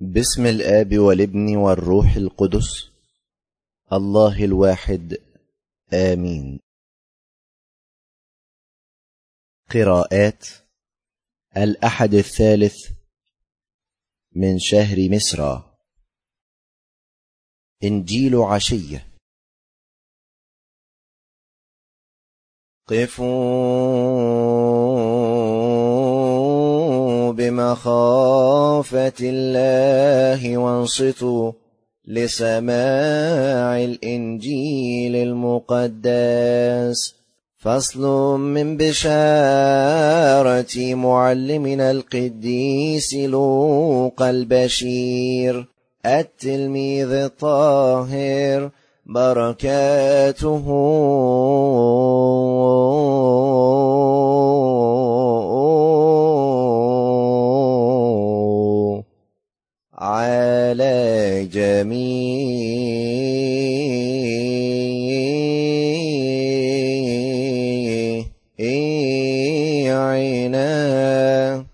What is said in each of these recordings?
باسم الآب والابن والروح القدس، الله الواحد، آمين. قراءات الأحد الثالث من شهر مسرى. إنجيل عشية. قفوا بمخافة الله وانصتوا لسماع الإنجيل المقدس. فصل من بشارة معلمنا القديس لوقا البشير التلميذ الطاهر، بركاته على جميعنا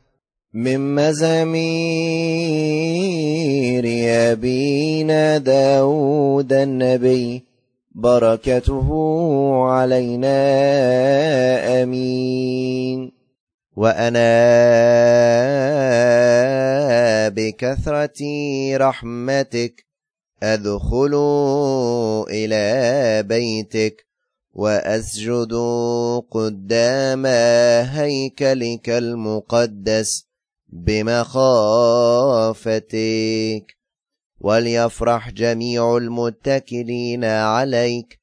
من مزامير أبينا داود النبي، بركته علينا آمين. وأنا بكثرة رحمتك أدخل إلى بيتك وأسجد قدام هيكلك المقدس بمخافتك، وليفرح جميع المتكلين عليك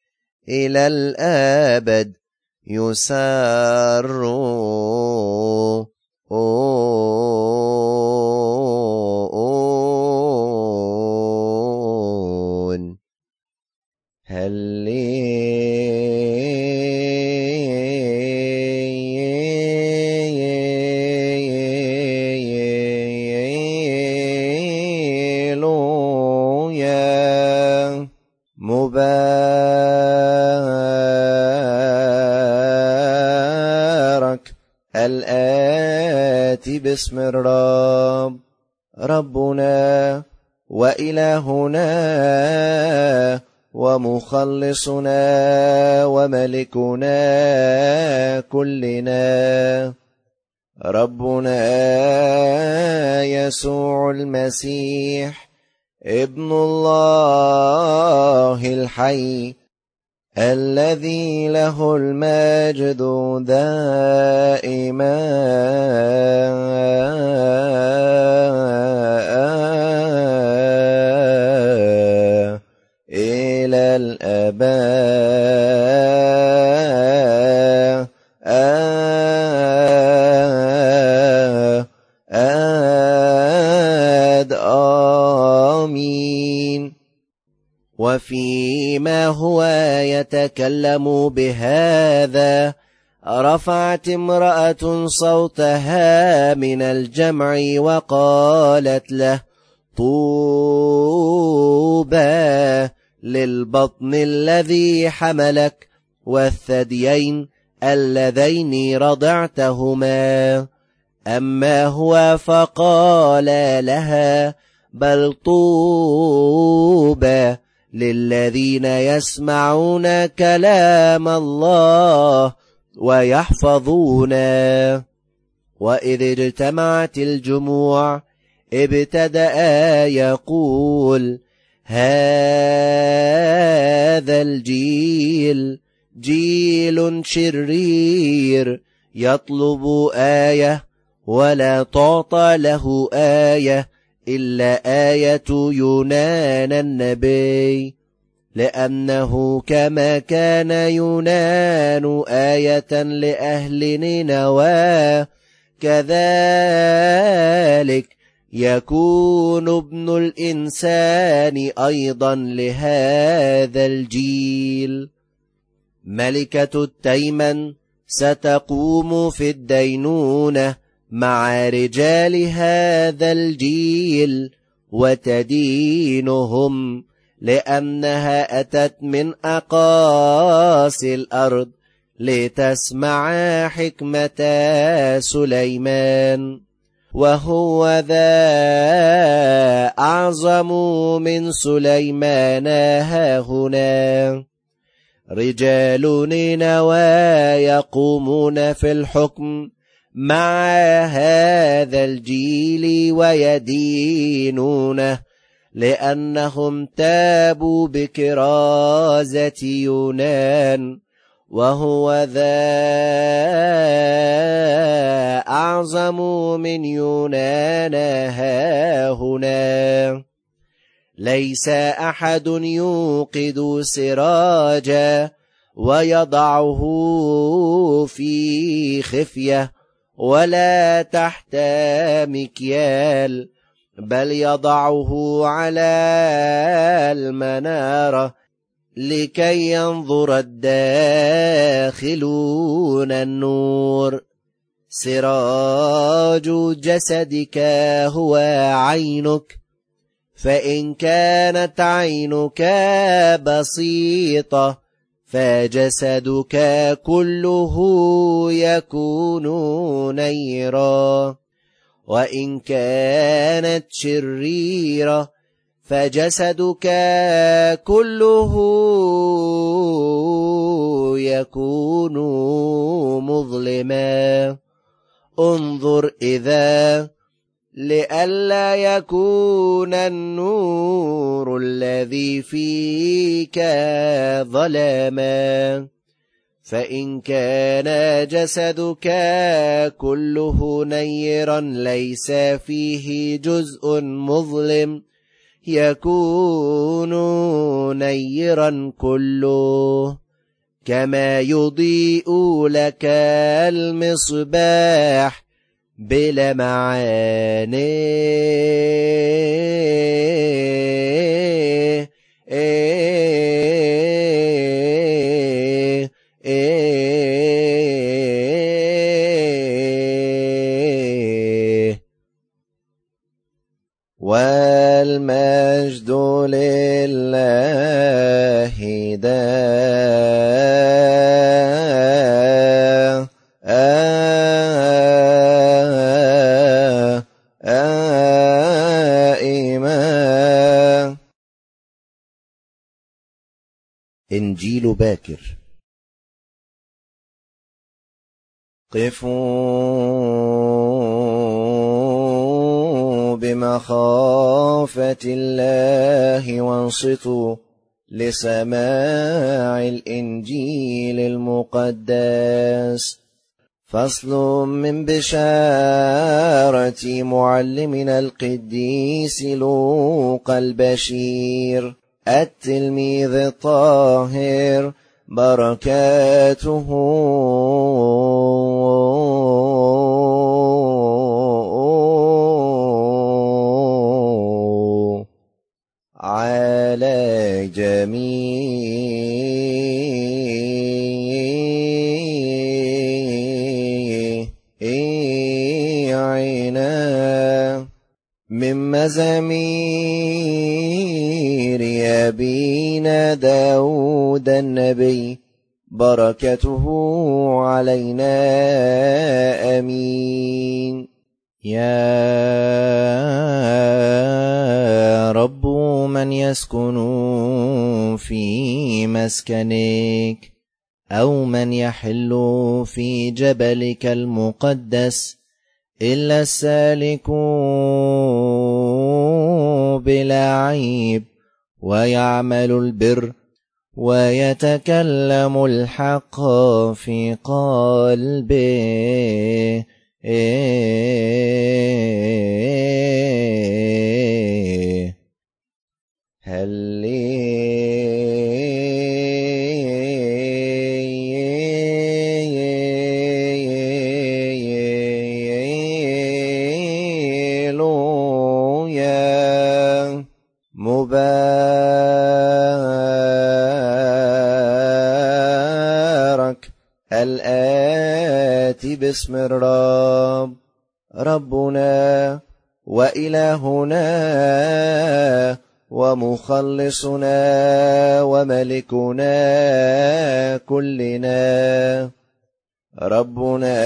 إلى الأبد. يسارون هللويا الآتي باسم الرب ربنا وإلهنا ومخلصنا وملكنا كلنا، ربنا يسوع المسيح ابن الله الحي، الذي له المجد دائما إلى الأبد. آمين. وفيما هو يتكلم بهذا، رفعت امرأة صوتها من الجمع وقالت له: طوبى للبطن الذي حملك والثديين اللذين رضعتهما. أما هو فقال لها: بل طوبى للذين يسمعون كلام الله ويحفظونه. وإذ اجتمعت الجموع ابتدأ يقول: هذا الجيل جيل شرير، يطلب آية ولا تعطى له آية إلا آية يونان النبي، لأنه كما كان يونان آية لأهل نينوى، كذلك يكون ابن الإنسان أيضا لهذا الجيل. ملكة التيمن ستقوم في الدينونة مع رجال هذا الجيل وتدينهم، لأنها أتت من أقاصي الأرض لتسمع حكمة سليمان. وهو ذا أعظم من سليمان هاهنا. رجال نينوى يقومون في الحكم مع هذا الجيل ويدينونه، لأنهم تابوا بكرازة يونان، وهو ذا أعظم من يونان هاهنا. ليس أحد يوقد سراجا ويضعه في خفية ولا تحت مكيال، بل يضعه على المنارة لكي ينظر الداخلون النور. سراج جسدك هو عينك، فإن كانت عينك بسيطة فجسدك كله يكون نيرا، وإن كانت شريرة فجسدك كله يكون مظلما. انظر إذا لئلا يكون النور الذي فيك ظلما، فإن كان جسدك كله نيرا ليس فيه جزء مظلم يكون نيرا كله، كما يضيء لك المصباح بلمعان والمجد لله دائما. إنجيل باكر. قفوا بمخافة الله وانصتوا لسماع الإنجيل المقدس. فصل من بشارة معلمنا القديس لوقا البشير التلميذ الطاهر بركاته على جميعنا من مزامير أبينا داود النبي بركته علينا آمين. يا رب من يسكن في مسكنك أو من يحل في جبلك المقدس إلا السالك بلا عيب ويعمل البر ويتكلم الحق في قلبه. هل ليلويا مبارك الآتي باسم الرب ربنا وإلهنا ومخلصنا وملكنا كلنا ربنا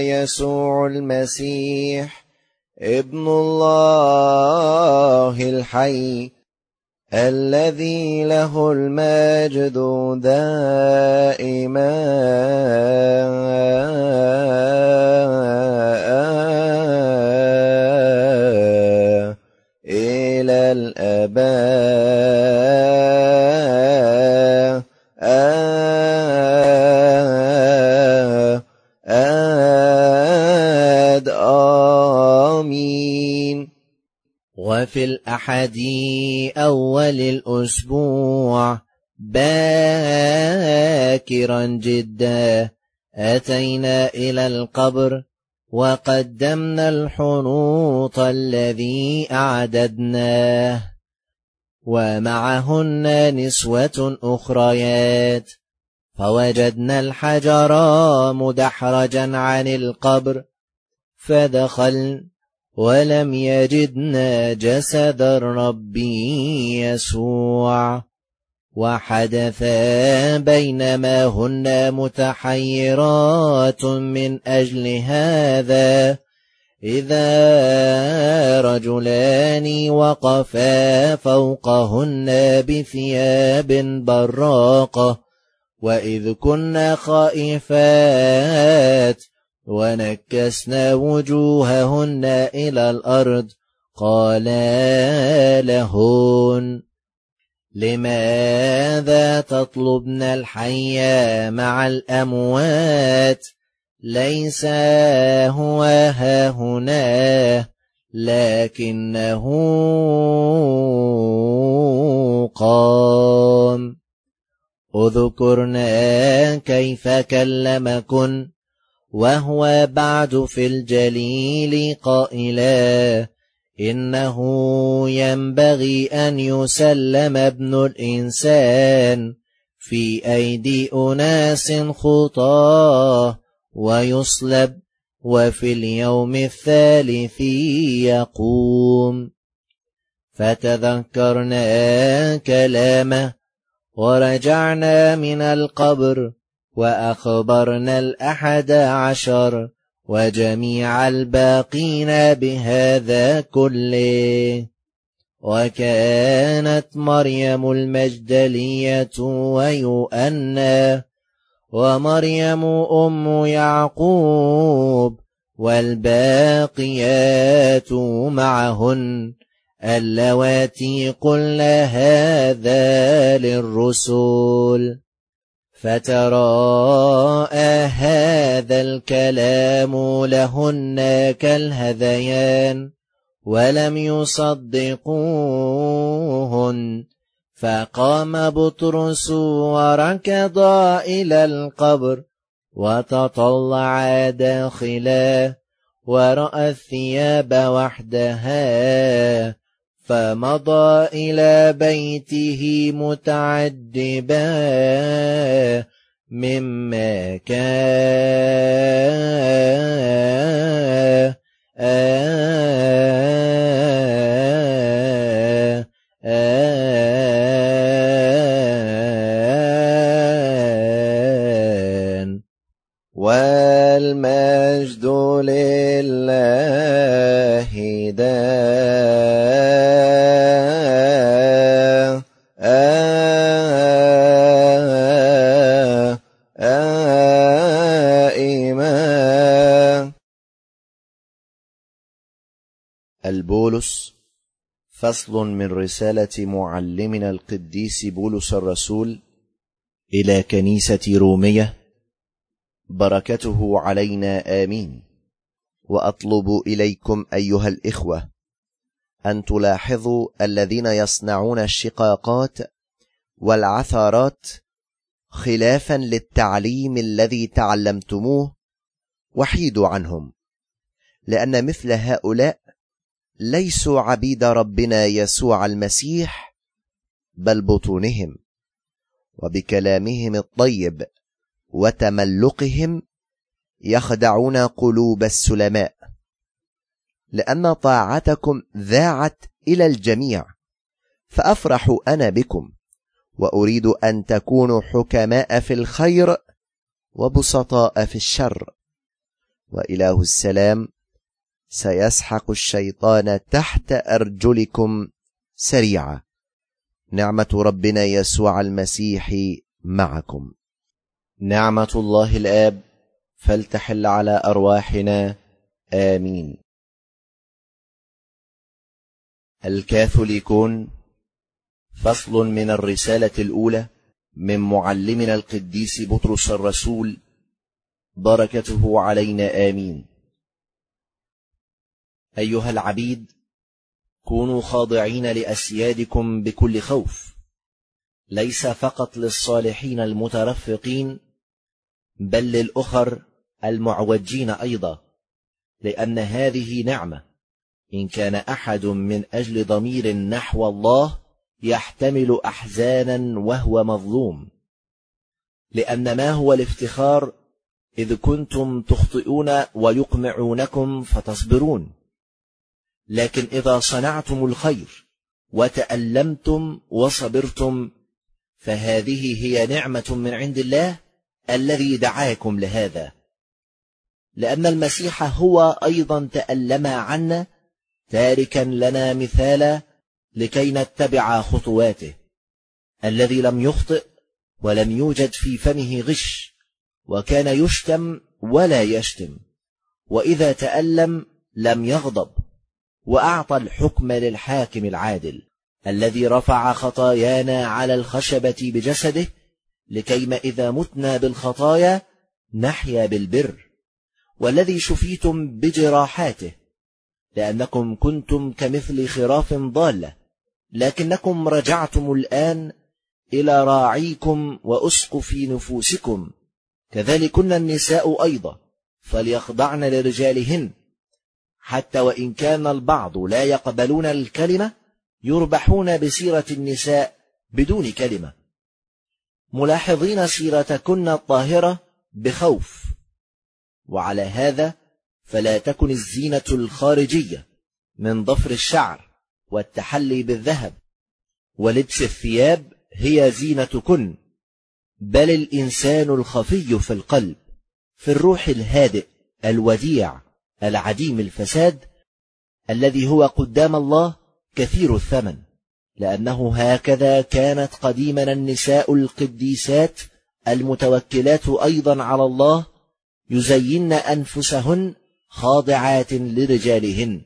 يسوع يسوع المسيح ابن الله الحي الذي له المجد دائما إلى الآباء وفي الأحادي أول الأسبوع باكرا جدا أتينا إلى القبر وقدمنا الحنوط الذي أعددناه ومعهن نسوة أخريات فوجدنا الحجر مدحرجا عن القبر فدخلنا ولم يجدنا جسد الرب يسوع وحدثا بينما هن متحيرات من أجل هذا إذا رجلان وقفا فوقهن بثياب براقة وإذ كنا خائفات ونكسنا وجوههن إلى الأرض قالا لهن لماذا تطلبن الحي مع الأموات ليس هو هاهنا لكنه قام اذكرنا كيف كلمكن وهو بعد في الجليل قائلا إنه ينبغي أن يسلم ابن الإنسان في أيدي أناس خطاه ويصلب وفي اليوم الثالث يقوم. فتذكرنا كلامه ورجعنا من القبر وأخبرنا الأحد عشر وجميع الباقين بهذا كله. وكانت مريم المجدلية ويؤنى ومريم أم يعقوب والباقيات معهن اللواتي قلن هذا للرسل. فتراءى هذا الكلام لهن كالهذيان ولم يصدقوهن فقام بطرس وركض إلى القبر وتطلع داخلا ورأى الثياب وحدها فمضى إلى بيته متعجبا مما كان والمجد لله البولس. فصل من رسالة معلمنا القديس بولس الرسول إلى كنيسة رومية. بركته علينا آمين. وأطلب إليكم أيها الإخوة أن تلاحظوا الذين يصنعون الشقاقات والعثرات خلافا للتعليم الذي تعلمتموه وحيدوا عنهم، لأن مثل هؤلاء ليسوا عبيد ربنا يسوع المسيح بل بطونهم، وبكلامهم الطيب وتملقهم يخدعون قلوب السلماء، لأن طاعتكم ذاعت إلى الجميع. فأفرح أنا بكم، وأريد أن تكونوا حكماء في الخير وبسطاء في الشر، وإله السلام سيسحق الشيطان تحت أرجلكم سريعة. نعمة ربنا يسوع المسيح معكم. نعمة الله الآب فلتحل على أرواحنا، آمين. الكاثوليكون، فصل من الرسالة الأولى من معلمنا القديس بطرس الرسول، بركته علينا آمين. أيها العبيد، كونوا خاضعين لأسيادكم بكل خوف، ليس فقط للصالحين المترفقين بل للآخر المعوجين أيضا، لأن هذه نعمة. إن كان أحد من أجل ضمير نحو الله يحتمل أحزانا وهو مظلوم، لأن ما هو الافتخار إذ كنتم تخطئون ويقمعونكم فتصبرون؟ لكن إذا صنعتم الخير وتألمتم وصبرتم فهذه هي نعمة من عند الله الذي دعاكم لهذا، لأن المسيح هو أيضا تألم عنا تاركا لنا مثالا لكي نتبع خطواته، الذي لم يخطئ ولم يوجد في فمه غش، وكان يشتم ولا يشتم، وإذا تألم لم يغضب، وأعطى الحكم للحاكم العادل، الذي رفع خطايانا على الخشبة بجسده لكيما إذا متنا بالخطايا نحيا بالبر، والذي شفيتم بجراحاته، لأنكم كنتم كمثل خراف ضالة، لكنكم رجعتم الآن إلى راعيكم وأسقف نفوسكم. كذلكن النساء أيضا فليخضعن لرجالهن، حتى وإن كان البعض لا يقبلون الكلمة يربحون بسيرة النساء بدون كلمة، ملاحظين سيرتكن الطاهرة بخوف. وعلى هذا فلا تكن الزينة الخارجية من ضفر الشعر والتحلي بالذهب ولبس الثياب هي زينتكن، بل الإنسان الخفي في القلب في الروح الهادئ الوديع العديم الفساد، الذي هو قدام الله كثير الثمن، لأنه هكذا كانت قديما النساء القديسات المتوكلات أيضا على الله، يزين أنفسهن خاضعات لرجالهن،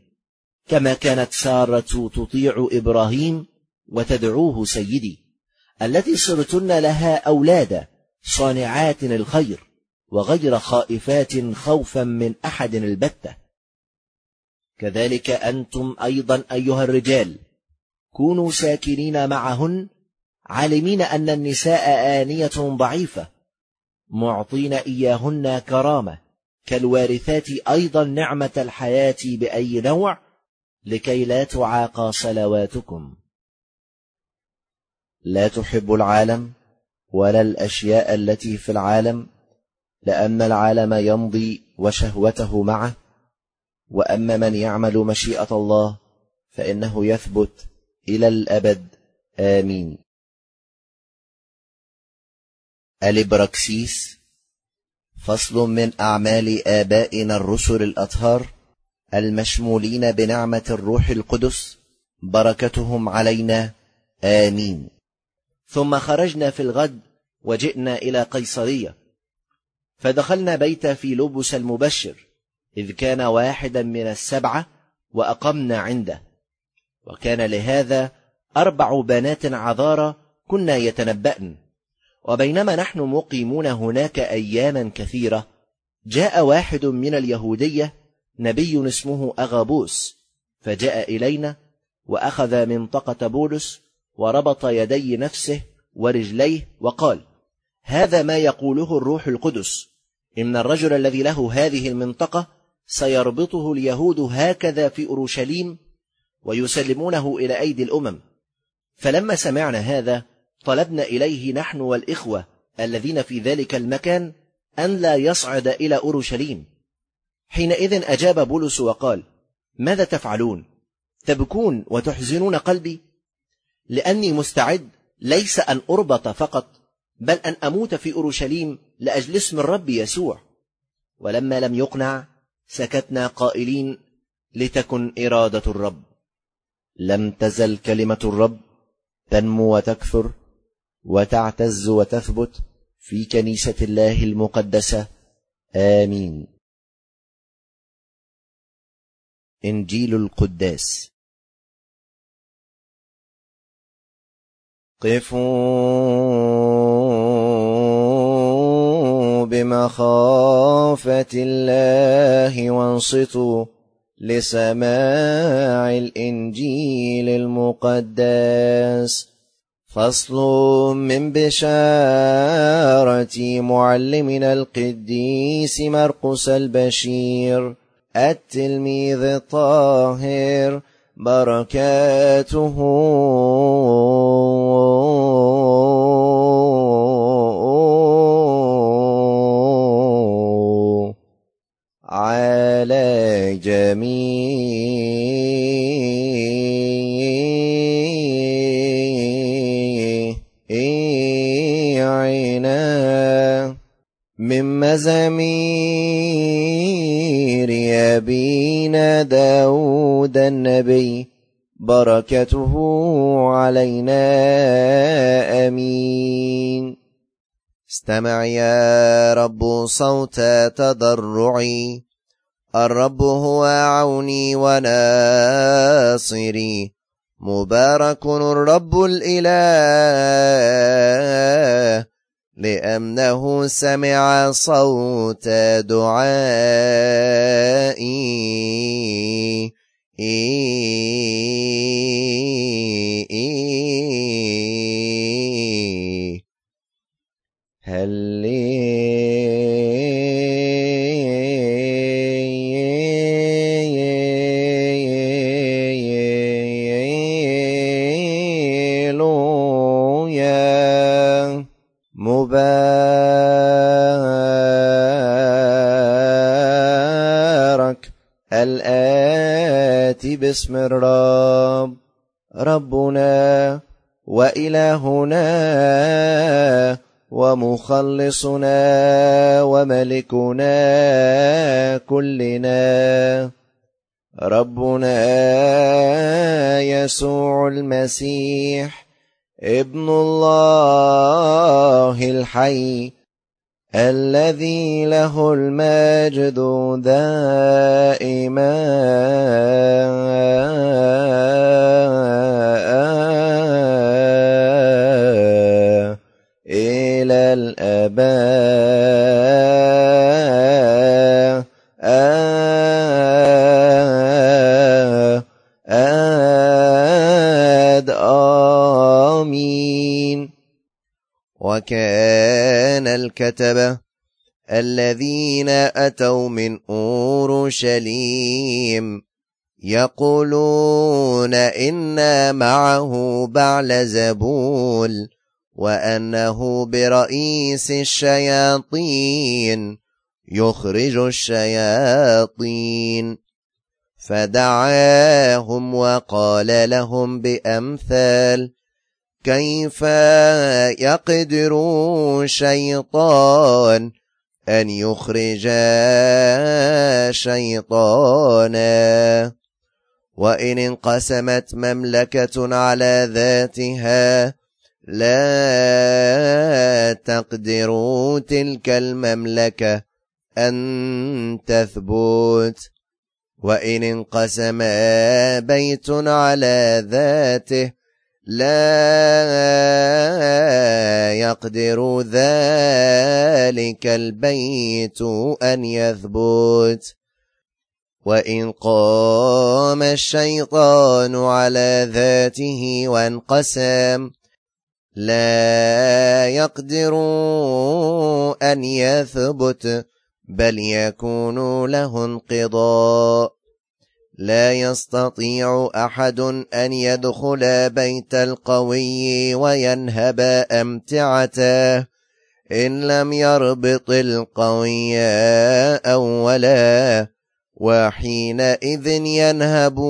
كما كانت سارة تطيع إبراهيم وتدعوه سيدي، التي صرتن لها أولادا صانعات الخير وغير خائفات خوفا من أحد البتة. كذلك أنتم أيضا أيها الرجال كونوا ساكنين معهن، عالمين أن النساء آنية ضعيفة، معطين إياهن كرامة كالوارثات أيضا نعمة الحياة بأي نوع، لكي لا تعاقى صلواتكم. لا تحب العالم ولا الأشياء التي في العالم، لأن العالم يمضي وشهوته معه، وأما من يعمل مشيئة الله فإنه يثبت إلى الأبد، آمين. الابركسيس، فصل من أعمال آبائنا الرسل الأطهار المشمولين بنعمة الروح القدس، بركتهم علينا، آمين. ثم خرجنا في الغد وجئنا إلى قيصرية، فدخلنا بيت فيلبس المبشر، إذ كان واحدا من السبعة، وأقمنا عنده. وكان لهذا 4 بنات عذارى كنا يتنبأن. وبينما نحن مقيمون هناك أياما كثيرة، جاء واحد من اليهودية نبي اسمه أغابوس، فجاء إلينا وأخذ منطقة بولس وربط يدي نفسه ورجليه وقال: هذا ما يقوله الروح القدس، إن الرجل الذي له هذه المنطقة سيربطه اليهود هكذا في أورشليم ويسلمونه إلى أيدي الأمم. فلما سمعنا هذا طلبنا إليه نحن والإخوة الذين في ذلك المكان أن لا يصعد إلى أورشليم. حينئذ أجاب بولس وقال: ماذا تفعلون؟ تبكون وتحزنون قلبي؟ لأني مستعد ليس أن أربط فقط، بل أن أموت في أورشليم لأجل اسم الرب يسوع. ولما لم يقنع سكتنا قائلين لتكن إرادة الرب. لم تزل كلمة الرب تنمو وتكثر وتعتز وتثبت في كنيسة الله المقدسة. آمين. إنجيل القداس. قفوا بمخافة الله وانصتوا لسماع الإنجيل المقدس. فصل من بشارة معلمنا القديس مرقس البشير التلميذ الطاهر بركاته على جميعنا من مزامير أبينا داود النبي بركته علينا. آمين. استمع يا رب صوت تضرعي، الرب هو عوني وناصري، مبارك الرب الإله لأنه سمع صوت دعائي. هل ليلويا مبارك الآتي باسم الرب ربنا وإلهنا ومخلصنا وملكنا كلنا ربنا يسوع المسيح ابن الله الحي الذي له المجد دائما. الأباء آد آمين. وكان الكتبة الذين أتوا من أورشليم يقولون إنا معه بعلزبول وأنه برئيس الشياطين يخرج الشياطين، فدعاهم وقال لهم بأمثال كيف يقدر شيطان أن يخرج شيطانا؟ وإن انقسمت مملكة على ذاتها لا تقدروا تلك المملكة أن تثبت، وإن انقسم بيت على ذاته لا يقدر ذلك البيت أن يثبت، وإن قام الشيطان على ذاته وانقسم لا يقدر أن يثبت بل يكون له انقضاء. لا يستطيع أحد أن يدخل بيت القوي وينهب أمتعته إن لم يربط القوي أولا، وحينئذ ينهب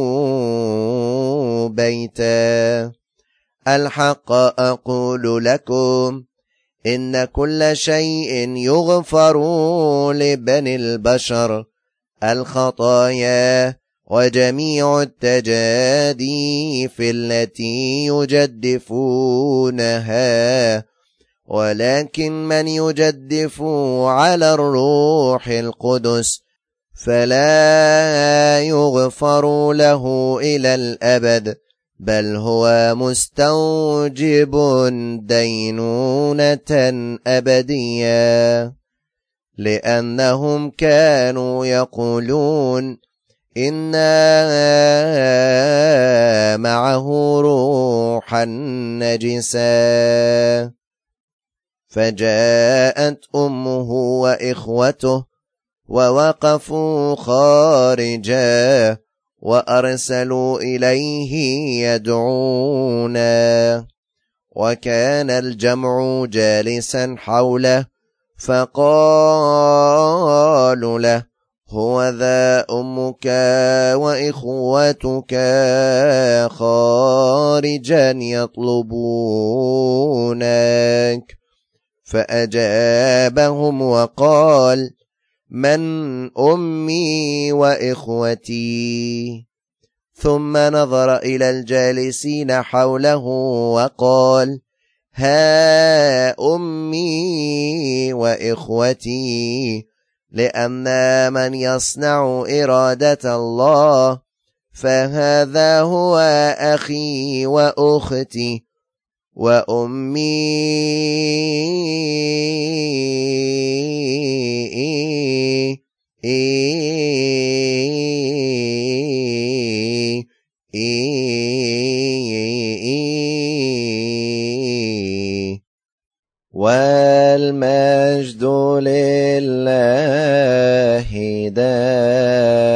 بيته. الحق أقول لكم إن كل شيء يغفر لبني البشر الخطايا وجميع التجاديف التي يجدفونها، ولكن من يجدف على الروح القدس فلا يغفر له إلى الأبد، بل هو مستوجب دينونة أبدية. لأنهم كانوا يقولون إنا معه روحا نجسا، فجاءت أمه وإخوته ووقفوا خارجا وأرسلوا إليه يدعونا، وكان الجمع جالسا حوله، فقالوا له هو ذا أمك وإخوتك خارجا يطلبونك. فأجابهم وقال من أمي وإخوتي؟ ثم نظر إلى الجالسين حوله وقال ها أمي وإخوتي، لأن من يصنع إرادة الله فهذا هو أخي وأختي وأمي والمجد لله دائما.